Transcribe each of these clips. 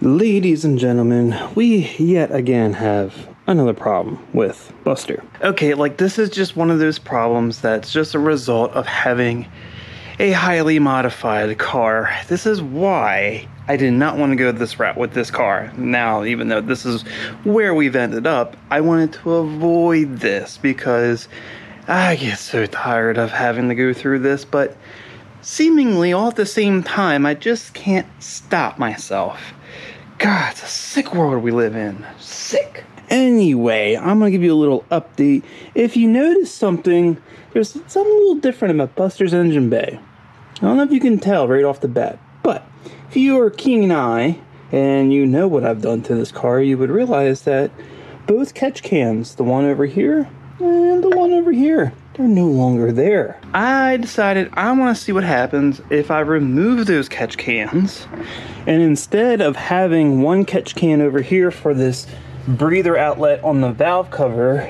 Ladies and gentlemen, we yet again have another problem with Buster. Okay, like this is just one of those problems that's just a result of having a highly modified car. This is why I did not want to go this route with this car. Now, even though this is where we've ended up, I wanted to avoid this because I get so tired of having to go through this, but seemingly all at the same time, I just can't stop myself. God, it's a sick world we live in. Sick. Anyway, I'm gonna give you a little update. If you notice something, there's something a little different about Buster's engine bay. I don't know if you can tell right off the bat, but if you are a keen eye and you know what I've done to this car, you would realize that both catch cans, the one over here and the one over here, they're no longer there. I decided I want to see what happens if I remove those catch cans, and instead of having one catch can over here for this breather outlet on the valve cover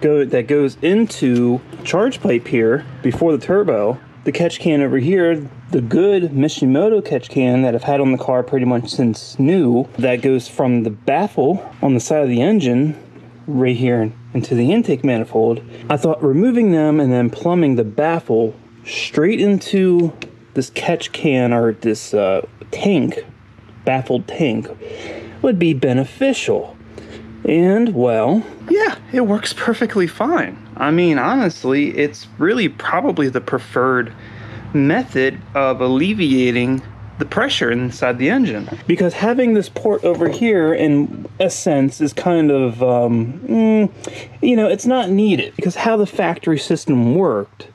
that goes into charge pipe here before the turbo, the catch can over here, the good Mishimoto catch can that I've had on the car pretty much since new, that goes from the baffle on the side of the engine right here into the intake manifold. I thought removing them and then plumbing the baffle straight into this catch can, or this baffled tank, would be beneficial. And well, yeah, it works perfectly fine. I mean, honestly, it's really probably the preferred method of alleviating the pressure inside the engine, because having this port over here in a sense is kind of you know, it's not needed, because how the factory system worked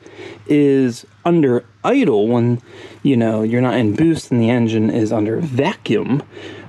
is under idle, when you know you're not in boost and the engine is under vacuum,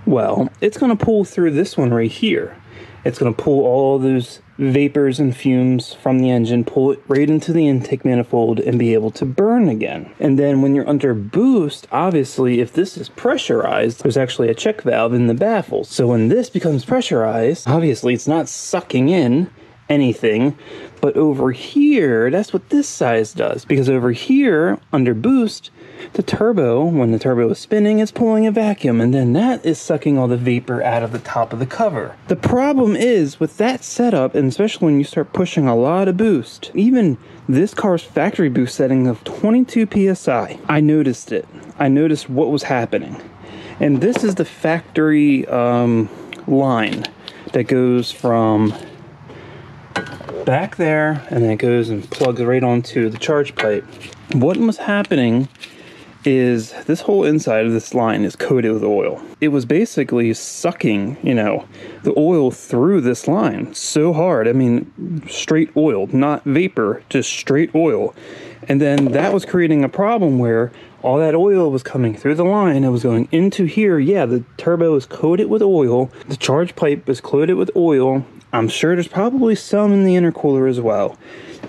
well, it's going to pull through this one right here. It's going to pull all those vapors and fumes from the engine, pull it right into the intake manifold, and be able to burn again. And then when you're under boost, obviously, if this is pressurized, there's actually a check valve in the baffle. So when this becomes pressurized, obviously it's not sucking in anything, but over here, that's what this size does, because over here, under boost, the turbo, when the turbo is spinning, it's pulling a vacuum, and then that is sucking all the vapor out of the top of the cover. The problem is with that setup, and especially when you start pushing a lot of boost, even this car's factory boost setting of 22 psi, I noticed it. I noticed what was happening. And this is the factory line that goes from back there, and then it goes and plugs right onto the charge pipe. What was happening is this whole inside of this line is coated with oil. It was basically sucking, you know, the oil through this line so hard. I mean, straight oil, not vapor, just straight oil. And then that was creating a problem where all that oil was coming through the line. It was going into here. Yeah, the turbo is coated with oil. The charge pipe is coated with oil. I'm sure there's probably some in the intercooler as well.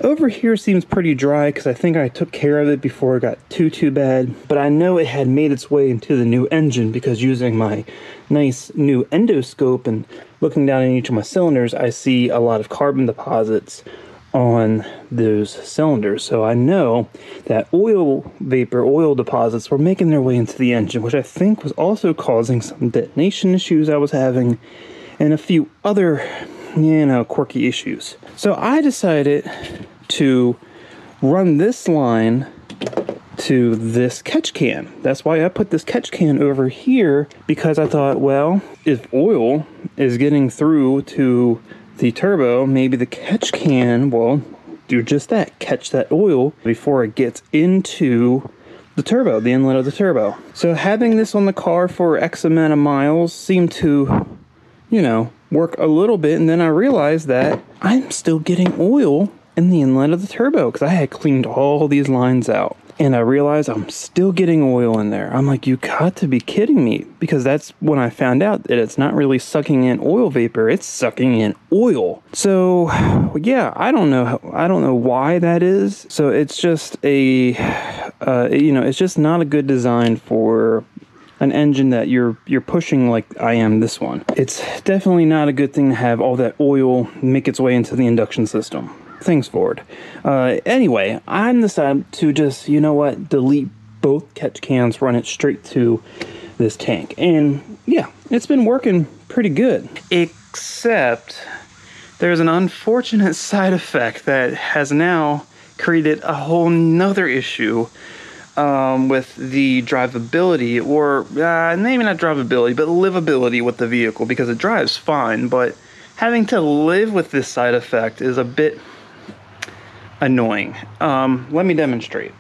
Over here seems pretty dry because I think I took care of it before it got too bad. But I know it had made its way into the new engine, because using my nice new endoscope and looking down in each of my cylinders, I see a lot of carbon deposits on those cylinders. So I know that oil vapor, oil deposits were making their way into the engine, which I think was also causing some detonation issues I was having and a few other, you know, quirky issues. So I decided to run this line to this catch can. That's why I put this catch can over here, because I thought, well, if oil is getting through to the turbo, maybe the catch can will do just that, catch that oil before it gets into the turbo, the inlet of the turbo. So having this on the car for X amount of miles seemed to, you know, work a little bit, and then I realized that I'm still getting oil in the inlet of the turbo, because I had cleaned all these lines out, and I realized I'm still getting oil in there. I'm like, you got to be kidding me, because that's when I found out that it's not really sucking in oil vapor, it's sucking in oil. So yeah, I don't know why that is. So it's just a you know, it's just not a good design for an engine that you're pushing like I am this one. It's definitely not a good thing to have all that oil make its way into the induction system. Thanks, Ford. Anyway, I'm decided to just, you know what, delete both catch cans, run it straight to this tank. And yeah, It's been working pretty good. Except there's an unfortunate side effect that has now created a whole nother issue with the drivability, or maybe not drivability, but livability with the vehicle, because it drives fine, but having to live with this side effect is a bit annoying. Let me demonstrate.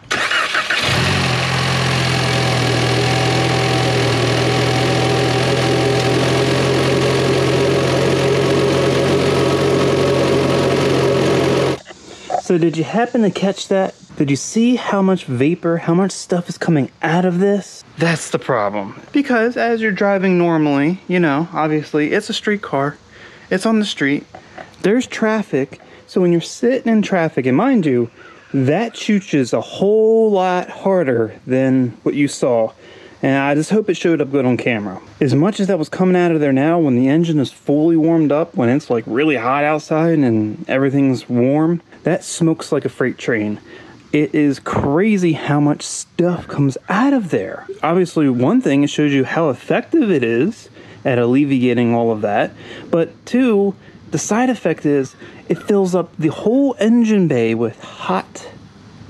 So did you happen to catch that? Did you see how much vapor, how much stuff is coming out of this? That's the problem. Because as you're driving normally, you know, obviously it's a street car, it's on the street, there's traffic. So when you're sitting in traffic, and mind you, that shoots is a whole lot harder than what you saw. And I just hope it showed up good on camera. As much as that was coming out of there now, when the engine is fully warmed up, when it's like really hot outside and everything's warm, that smokes like a freight train. It is crazy how much stuff comes out of there. Obviously, one thing, it shows you how effective it is at alleviating all of that. But two, the side effect is it fills up the whole engine bay with hot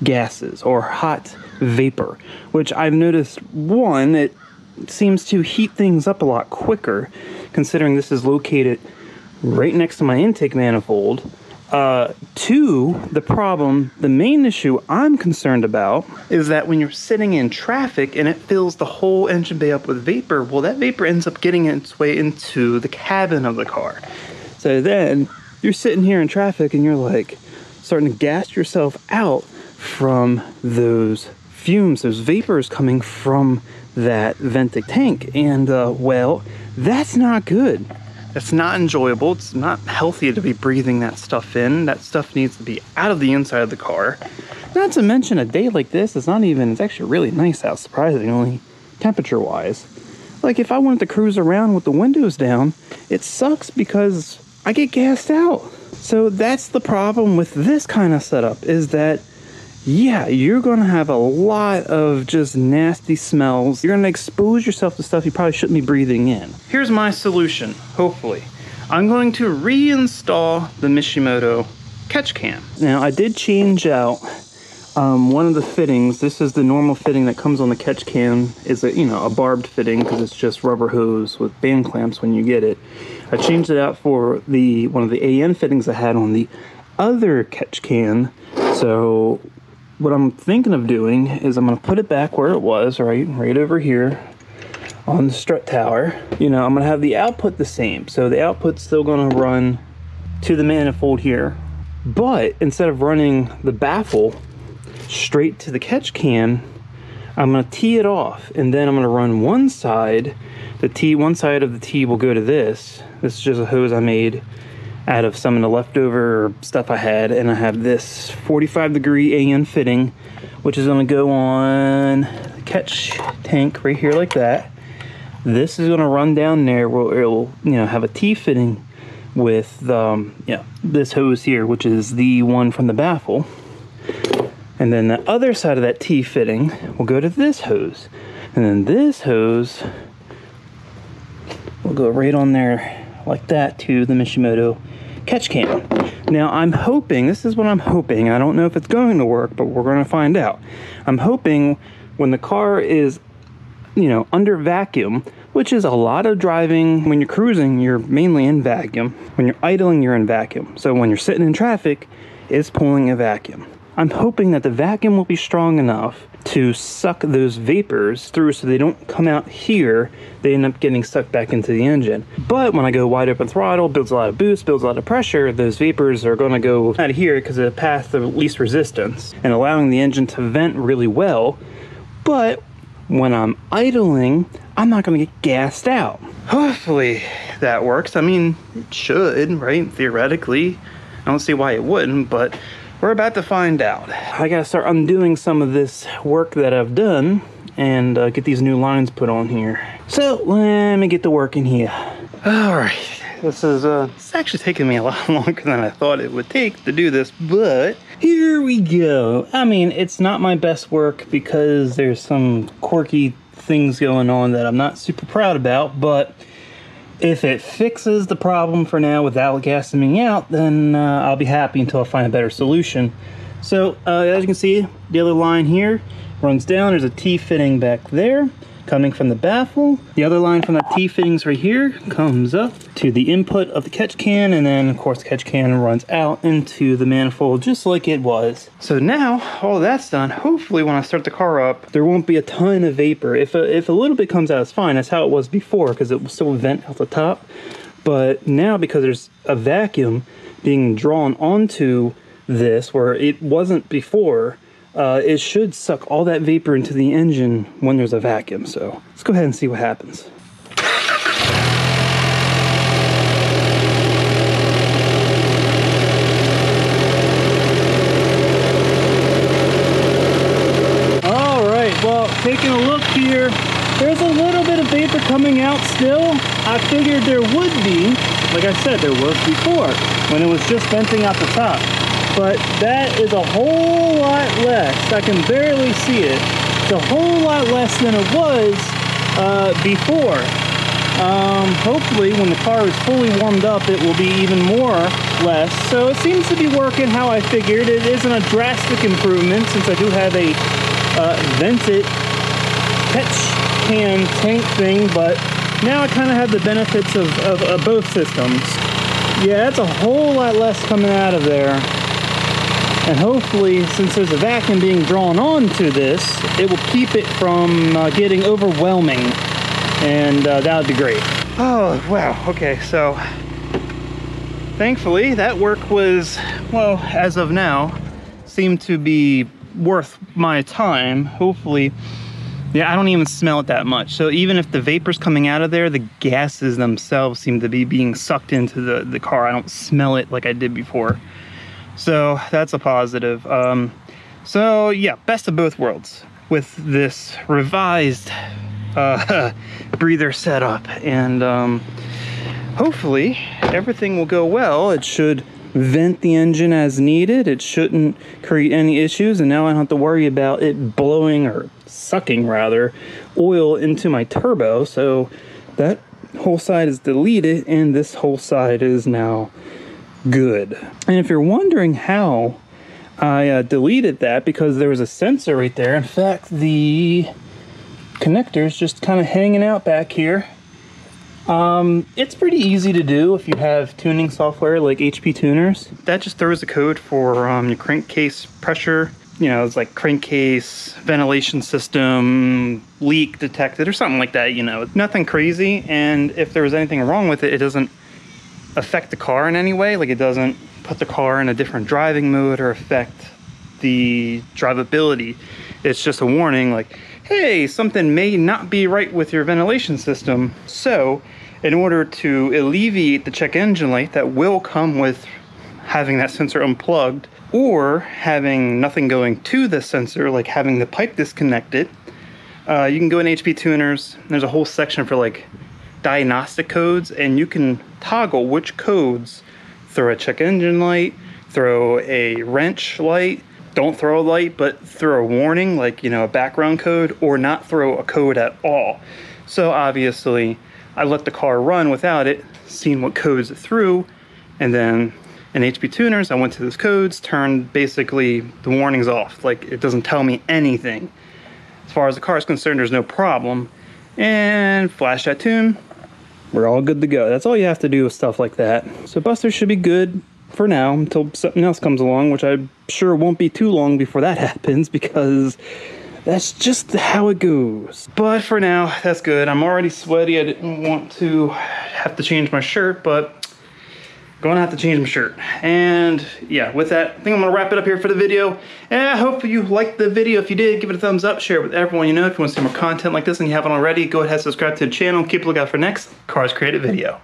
gases or hot vapor, which I've noticed, one, it seems to heat things up a lot quicker, considering this is located right next to my intake manifold. Two, the problem, the main issue I'm concerned about is that when you're sitting in traffic and it fills the whole engine bay up with vapor, well, that vapor ends up getting its way into the cabin of the car. So then you're sitting here in traffic and you're like starting to gas yourself out from those fumes, those vapors coming from that vented tank. And well, that's not good. It's not enjoyable. It's not healthy to be breathing that stuff in. That stuff needs to be out of the inside of the car. Not to mention, a day like this, it's not even, it's actually really nice out, surprisingly, temperature wise. Like, if I wanted to cruise around with the windows down, it sucks because I get gassed out. So that's the problem with this kind of setup, is that yeah, you're gonna have a lot of just nasty smells. You're gonna expose yourself to stuff you probably shouldn't be breathing in. Here's my solution, hopefully. I'm going to reinstall the Mishimoto catch cam. Now, I did change out one of the fittings. This is the normal fitting that comes on the catch cam. It's a, you know, a barbed fitting, because it's just rubber hose with band clamps when you get it. I changed it out for the one of the AN fittings I had on the other catch can. So what I'm thinking of doing is I'm gonna put it back where it was, right over here on the strut tower. You know, I'm gonna have the output the same. So the output's still gonna run to the manifold here, but instead of running the baffle straight to the catch can, I'm gonna tee it off, and then I'm gonna run one side. The tee, one side of the tee will go to this. This is just a hose I made out of some of the leftover stuff I had, and I have this 45-degree AN fitting, which is gonna go on the catch tank right here like that. This is gonna run down there where it will, you know, have a T fitting with yeah, this hose here, which is the one from the baffle. And then the other side of that T fitting will go to this hose. And then this hose will go right on there like that to the Mishimoto catch can. Now I'm hoping, this is what I'm hoping, I don't know if it's going to work, but we're gonna find out. I'm hoping when the car is, you know, under vacuum, which is a lot of driving, when you're cruising, you're mainly in vacuum. When you're idling, you're in vacuum. So when you're sitting in traffic, it's pulling a vacuum. I'm hoping that the vacuum will be strong enough to suck those vapors through so they don't come out here, they end up getting sucked back into the engine. But when I go wide open throttle, builds a lot of boost, builds a lot of pressure, those vapors are gonna go out of here because of the path of least resistance and allowing the engine to vent really well. But when I'm idling, I'm not gonna get gassed out. Hopefully that works. I mean, it should, right? Theoretically, I don't see why it wouldn't, but we're about to find out. I gotta start undoing some of this work that I've done and get these new lines put on here. So let me get to work in here. All right, this is it's actually taking me a lot longer than I thought it would take to do this, but here we go. I mean, it's not my best work because there's some quirky things going on that I'm not super proud about, but If it fixes the problem for now without gassing me out, then I'll be happy until I find a better solution. So as you can see, the other line here runs down. There's a T-fitting back there coming from the baffle. The other line from the T-fittings right here comes up to the input of the catch can, and then of course the catch can runs out into the manifold just like it was. So now all that's done. Hopefully when I start the car up, there won't be a ton of vapor. If a little bit comes out, it's fine. That's how it was before, because it will still vent out the top. But now, because there's a vacuum being drawn onto this where it wasn't before, it should suck all that vapor into the engine when there's a vacuum. So let's go ahead and see what happens. All right, well, taking a look here, there's a little bit of vapor coming out still. I figured there would be, like I said, there was before when it was just venting out the top. But that is a whole lot less. I can barely see it. It's a whole lot less than it was before. Hopefully when the car is fully warmed up, it will be even more less. So it seems to be working how I figured. It isn't a drastic improvement, since I do have a vented catch can tank thing, but now I kind of have the benefits of both systems. Yeah, that's a whole lot less coming out of there. And hopefully, since there's a vacuum being drawn onto this, it will keep it from getting overwhelming, and that would be great. Oh, wow, okay, so thankfully that work was, well, as of now, seemed to be worth my time, hopefully. Yeah, I don't even smell it that much. So even if the vapor's coming out of there, the gases themselves seem to be being sucked into the car. I don't smell it like I did before. So that's a positive. So yeah, best of both worlds with this revised breather setup. And hopefully everything will go well. It should vent the engine as needed. It shouldn't create any issues. And now I don't have to worry about it blowing, or sucking rather, oil into my turbo. So that whole side is deleted, and this whole side is now good. And if you're wondering how I deleted that, because there was a sensor right there. In fact, the connector's just kind of hanging out back here. It's pretty easy to do if you have tuning software like HP tuners. That just throws the code for your crankcase pressure. You know, it's like crankcase, ventilation system, leak detected or something like that, you know. Nothing crazy, and if there was anything wrong with it, it doesn't affect the car in any way. Like, it doesn't put the car in a different driving mode or affect the drivability. It's just a warning like, hey, something may not be right with your ventilation system. So in order to alleviate the check engine light that will come with having that sensor unplugged, or having nothing going to the sensor, like having the pipe disconnected, you can go in HP tuners. There's a whole section for like diagnostic codes, and you can toggle which codes. Throw a check engine light, throw a wrench light, don't throw a light, but throw a warning, like, you know, a background code, or not throw a code at all. So obviously I let the car run without it, seeing what codes it threw, and then in HP tuners I went to those codes, turned basically the warnings off. Like, it doesn't tell me anything. As far as the car is concerned, there's no problem. And flash that tune, we're all good to go. That's all you have to do with stuff like that. So Buster should be good for now until something else comes along, which I'm sure won't be too long before that happens, because that's just how it goes. But for now, that's good. I'm already sweaty. I didn't want to have to change my shirt, but gonna have to change my shirt. And yeah, with that, I think I'm gonna wrap it up here for the video. And I hope you liked the video. If you did, give it a thumbs up, share it with everyone you know. If you want to see more content like this and you haven't already, go ahead and subscribe to the channel. Keep a lookout for next Cars Created video.